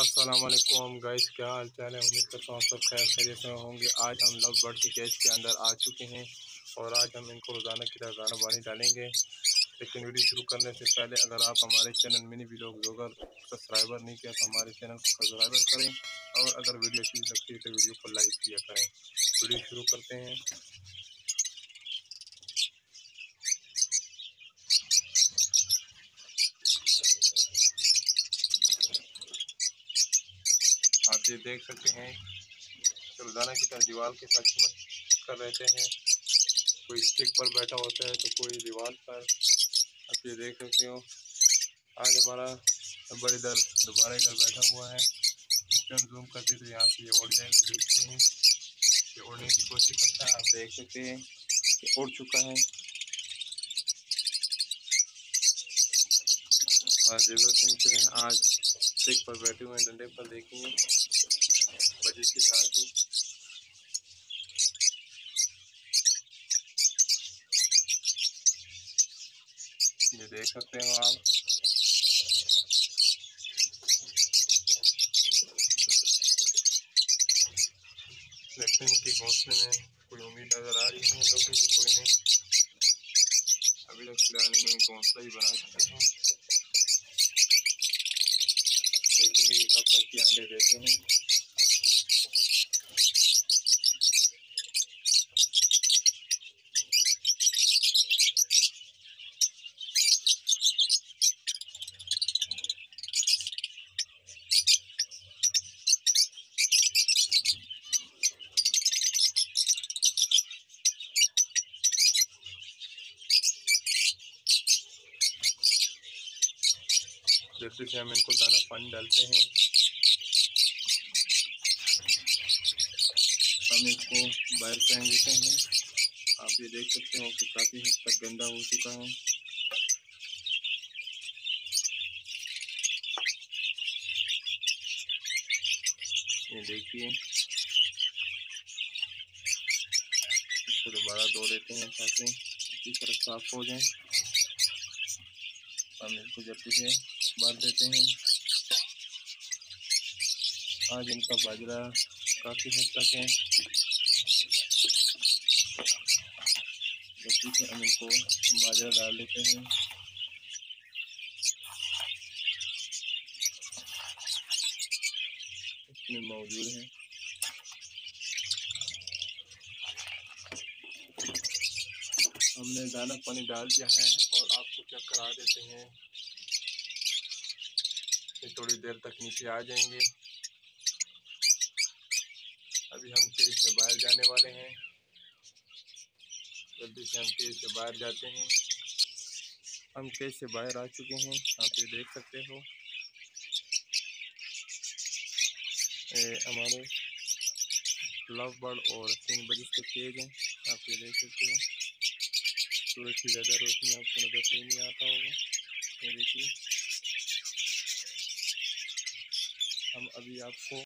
अस्सलामुअलैकुम गाइस, क्या हाल चाल है। उम्मीद करता हूँ सब खैर खैरियत से होंगे। आज हम लव बर्ड के केज के अंदर आ चुके हैं और आज हम इनको रोज़ाना की तरह दाना पानी डालेंगे। लेकिन वीडियो शुरू करने से पहले अगर आप हमारे चैनल मिनी व्लॉग ज़ोगर सब्सक्राइबर नहीं किया तो हमारे चैनल को सब्सक्राइबर करें और अगर वीडियो अच्छी लगती है तो वीडियो को लाइक किया करें। वीडियो शुरू करते हैं। आप ये देख सकते हैं रोज़ाना की तरह दीवार के साथ चिपक कर रहते हैं। कोई स्टिक पर बैठा होता है तो कोई दीवार पर। आप ये देख सकते हो आज हमारा बड़े इधर दोबारा इधर बैठा हुआ है। इसमें हम जूम करते तो यहाँ से ये उड़ जाएगा। देखते हैं ये उड़ने की कोशिश करता है। आप देख सकते हैं कि उड़ चुका है। ज़ेबरा फिंच आज स्टिक पर बैठे हुए हैं, डंडे पर। देखेंगे बजट के साथ ही ये देख सकते हो आप। देखते हैं कि घोंसले में कोई उम्मीद नजर आ रही है लोगों की। कोई नहीं, अभी तक फिलहाल इन्हें घोंसला ही बना सकते हैं। देखेंगे ये कब तक ये अंडे देते हैं। जैसे कि हम इनको दाना पानी डालते हैं, हम इसको बाहर फेंक देते हैं। आप ये देख सकते हो कि काफ़ी हद तक गंदा हो चुका है। ये देखिए, इसको दोबारा धो देते हैं ताकि अच्छी तरह साफ हो जाए। हम इसको जल्दी से बांध देते हैं। आज इनका बाजरा काफ़ी हद तक है। जल्दी से हम इनको बाजरा डाल देते हैं। इसमें मौजूद है हमने दाना पानी डाल दिया है और आपको चेक करा देते हैं। थोड़ी देर तक नीचे आ जाएंगे। अभी हम केज से बाहर जाने वाले हैं। जल्दी से हम केज से बाहर जाते हैं। हम केज से बाहर आ चुके हैं। आप ये देख सकते हो हमारे लव बर्ड और तीन बजे के केज हैं। आप ये देख सकते हो सूरज की ज़्यादा रोशनी आपको नजर से नहीं आता होगा। ये देखिए, हम अभी आपको